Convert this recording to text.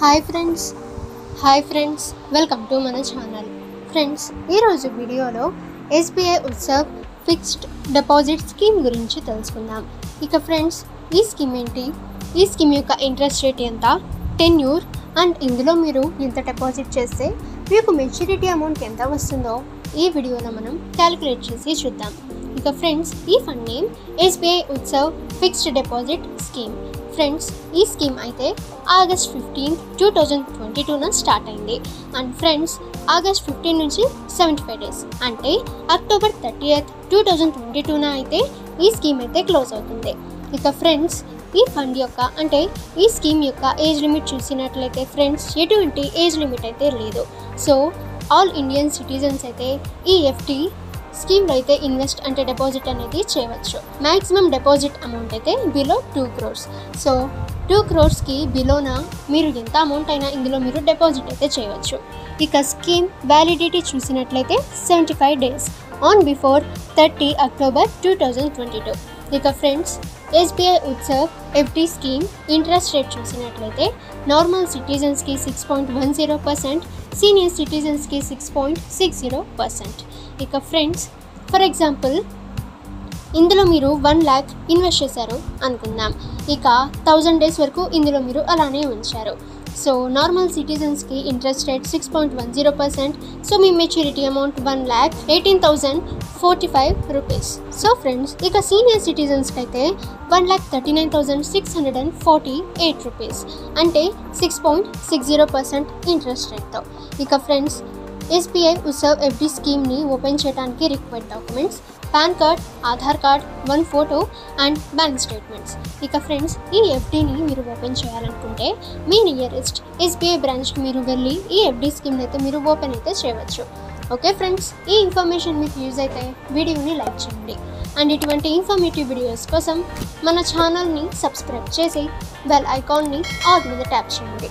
Hi friends welcome to మన channel. Friends, ఈరోజు వీడియోలో SBI Utsav fixed deposit scheme గురించి తెలుసుకుందాం. ఇక ఫ్రెండ్స్, ఈ స్కీమ్ ఏంటి, ఈ స్కీమ్ యొక్క ఇంట్రెస్ట్ రేట్ ఎంత, టెన్యూర్ అండ్ ఇందులో మీరు ఎంత డిపాజిట్ చేస్తే మీకు మెచ్యూరిటీ అమౌంట్ ఎంత వస్తుందో ఈ వీడియోలో మనం క్యాలిక్యులేట్ చేసి చూద్దాం. ఇక ఫ్రెండ్స్, ఈ fund name SBI Utsav fixed deposit scheme. Friends, ఈ స్కీమ్ అయితే August 15, 2022న స్టార్ట్ అయింది. అండ్ ఫ్రెండ్స్, August 15 నుంచి 75 days అంటే October 30, 2022న అయితే ఈ స్కీమ్ అయితే క్లోజ్ అవుతుంది. ఇక ఫ్రెండ్స్, ఈ ఫండ్ యొక్క అంటే ఈ స్కీమ్ యొక్క ఏజ్ లిమిట్ చూసినట్లయితే ఫ్రెండ్స్, ఎటువంటి ఏజ్ లిమిట్ అయితే లేదు. సో ఆల్ ఇండియన్ సిటిజన్స్ అయితే ఈ ఎఫ్టీ స్కీమ్లో అయితే ఇన్వెస్ట్ అంటే డిపాజిట్ అనేది చేయవచ్చు. మ్యాక్సిమం డిపాజిట్ అమౌంట్ అయితే బిలో 2 crores. సో 2 crores బిలోన మీరు ఎంత అమౌంట్ అయినా ఇందులో మీరు డిపాజిట్ అయితే చేయవచ్చు. ఇక స్కీమ్ వ్యాలిడిటీ చూసినట్లయితే 75 days ఆన్ బిఫోర్ 30 October 2022. ఇక friends, SBI Utsav FD scheme interest rate చూసినట్లయితే నార్మల్ సిటిజన్స్కి 6.10%, సీనియర్ సిటిజన్స్కి 6.60%. ఇక ఫ్రెండ్స్, ఫర్ ఎగ్జాంపుల్ ఇందులో మీరు 1 lakh ఇన్వెస్ట్ చేశారు అనుకుందాం. ఇక 1000 days వరకు ఇందులో మీరు అలానే ఉంచారు. సో నార్మల్ సిటిజన్స్కి ఇంట్రెస్ట్ రేట్ 6.10%. సో మీ maturity amount 1,18,045 rupees. So friends, ఇక సీనియర్ సిటిజన్స్కి అయితే 1,39,648 రూపీస్ అంటే 6.60% ఇంట్రెస్ట్ రేట్తో. ఇక ఫ్రెండ్స్, SBI Utsav ఎఫ్డి స్కీమ్ని ఓపెన్ చేయడానికి required documents PAN card, Aadhaar card, 1 photo and bank statements. ఇక ఫ్రెండ్స్, ఈ ఎఫ్డీని మీరు ఓపెన్ చేయాలనుకుంటే మీ నియరెస్ట్ SBI బ్రాంచ్కి మీరు వెళ్ళి ఈ ఎఫ్డీ స్కీమ్ని అయితే మీరు ఓపెన్ అయితే చేయవచ్చు. ఓకే ఫ్రెండ్స్, ఈ ఇన్ఫర్మేషన్ మీకు యూజ్ అయితే వీడియోని లైక్ చేయండి. అండ్ ఇటువంటి ఇన్ఫర్మేటివ్ వీడియోస్ కోసం మన ఛానల్ని సబ్స్క్రైబ్ చేసి బెల్ ఐకాన్ని ఆల్ మీద ట్యాప్ చేయండి.